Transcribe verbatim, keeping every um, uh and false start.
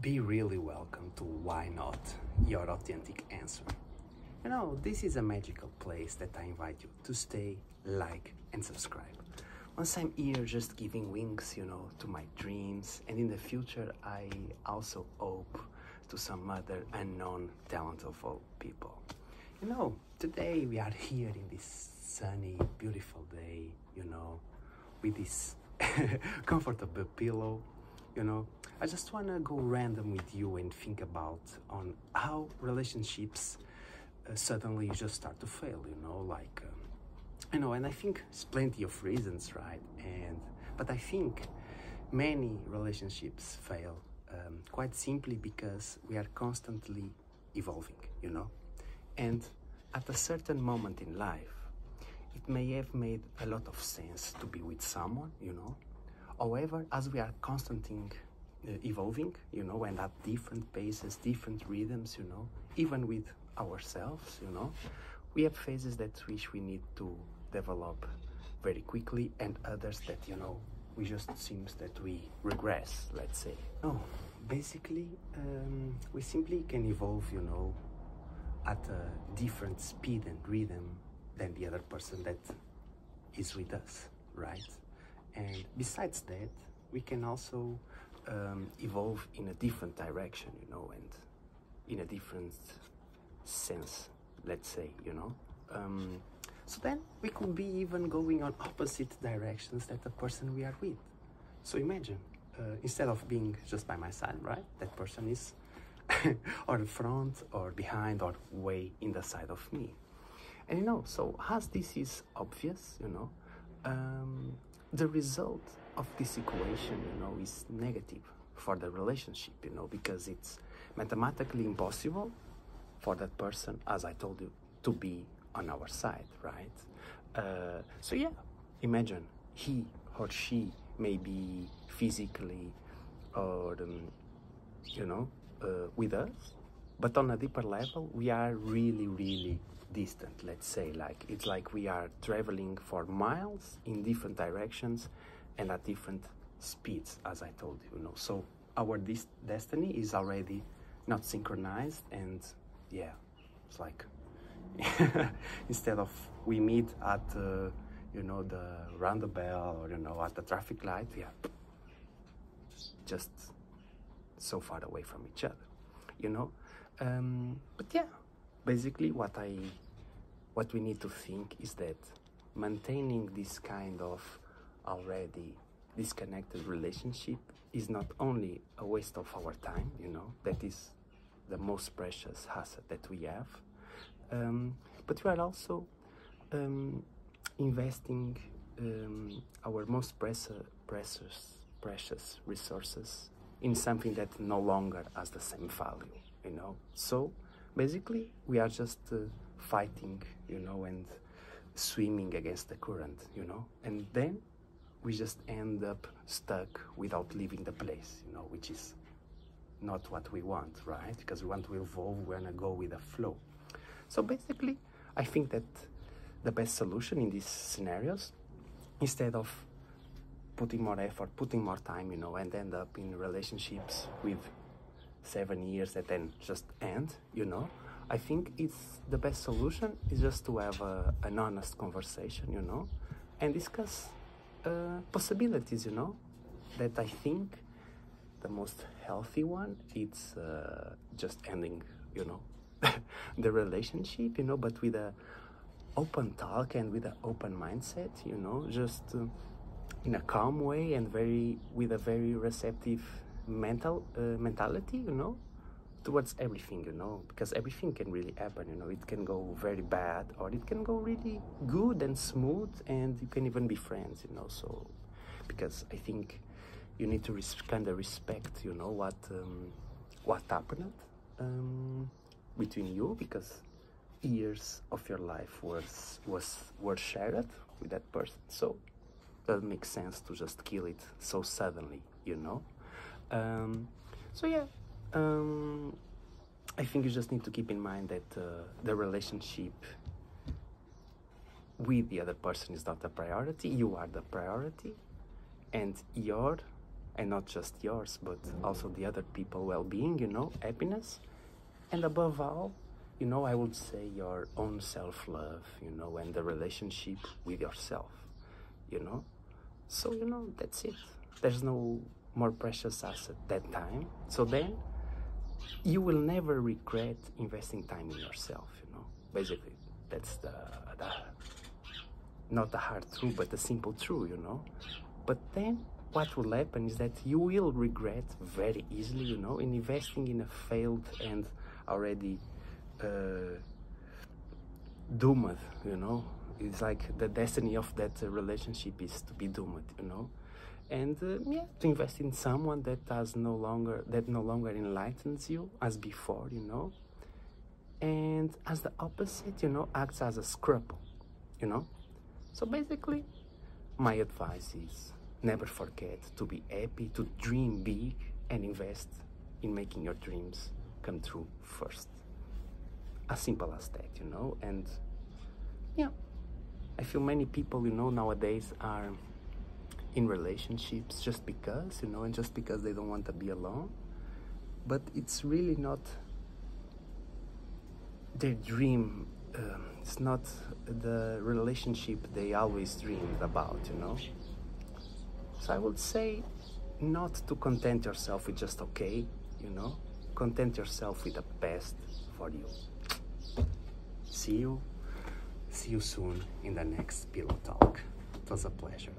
Be really welcome to Why Not? Your authentic answer. You know, this is a magical place that I invite you to stay, like, and subscribe. Once I'm here just giving wings, you know, to my dreams, and in the future I also hope to some other unknown, talentful people. You know, today we are here in this sunny, beautiful day, you know, with this comfortable pillow. You know, I just want to go random with you and think about on how relationships uh, suddenly just start to fail, you know, like, um, you know, and I think there's plenty of reasons, right? And, but I think many relationships fail um, quite simply because we are constantly evolving, you know, and at a certain moment in life, it may have made a lot of sense to be with someone, you know. However, as we are constantly uh, evolving, you know, and at different paces, different rhythms, you know, even with ourselves, you know, we have phases that which we need to develop very quickly and others that, you know, we just seems that we regress, let's say. No, basically, um, we simply can evolve, you know, at a different speed and rhythm than the other person that is with us, right? And besides that, we can also um, evolve in a different direction, you know, and in a different sense, let's say, you know. Um, so then we could be even going on opposite directions that the person we are with. So imagine, uh, instead of being just by my side, right, that person is or in front or behind or way in the side of me. And, you know, so as this is obvious, you know, um, the result of this equation, you know, is negative for the relationship, you know, because it's mathematically impossible for that person, as I told you, to be on our side, right? Uh, so, yeah, imagine he or she may be physically or, um, you know, uh, with us, but on a deeper level, we are really, really distant, let's say. Like, it's like we are traveling for miles in different directions and at different speeds, as I told you, you know. So our dis destiny is already not synchronized, and yeah, it's like instead of we meet at uh, you know, the roundabout or, you know, at the traffic light, we are just so far away from each other, you know. Um, but yeah, basically, what I, what we need to think is that maintaining this kind of already disconnected relationship is not only a waste of our time, you know, that is the most precious asset that we have, um, but we are also um, investing um, our most precious, precious resources in something that no longer has the same value, you know. So basically, we are just uh, fighting, you know, and swimming against the current, you know, and then we just end up stuck without leaving the place, you know, which is not what we want, right? Because we want to evolve, we want to go with the flow. So basically, I think that the best solution in these scenarios, instead of putting more effort, putting more time, you know, and end up in relationships with seven years that then just end, you know, I think it's the best solution is just to have a, an honest conversation, you know, and discuss uh, possibilities, you know, that I think the most healthy one, it's uh, just ending, you know, the relationship, you know, but with a open talk and with an open mindset, you know, just uh, in a calm way and very, with a very receptive mental uh, mentality, you know, towards everything, you know, because everything can really happen, you know. It can go very bad or it can go really good and smooth, and you can even be friends, you know. So because I think you need to kind of respect, you know, what um, what happened um, between you, because years of your life was was were shared with that person, so it doesn't make sense to just kill it so suddenly, you know. Um, so yeah, um, I think you just need to keep in mind that uh, the relationship with the other person is not the priority. You are the priority, and your and not just yours, but also the other people well-being, you know, happiness, and above all, you know, I would say your own self-love, you know, and the relationship with yourself, you know. So, you know, that's it. There's no more precious asset that time. So then you will never regret investing time in yourself, you know. Basically, that's the, the not the hard truth, but the simple truth, you know. But then what will happen is that you will regret very easily, you know, in investing in a failed and already uh, doomed, you know. It's like the destiny of that relationship is to be doomed, you know. And uh, yeah, to invest in someone that has no longer that no longer enlightens you as before, you know. And as the opposite, you know, acts as a scruple, you know. So basically, my advice is never forget to be happy, to dream big, and invest in making your dreams come true first. As simple as that, you know. And yeah, I feel many people, you know, nowadays are in relationships just because, you know, and just because they don't want to be alone. But it's really not their dream. Um, it's not the relationship they always dreamed about, you know. So I would say not to content yourself with just okay, you know. Content yourself with the best for you. See you. See you soon in the next Pillow Talk. It was a pleasure.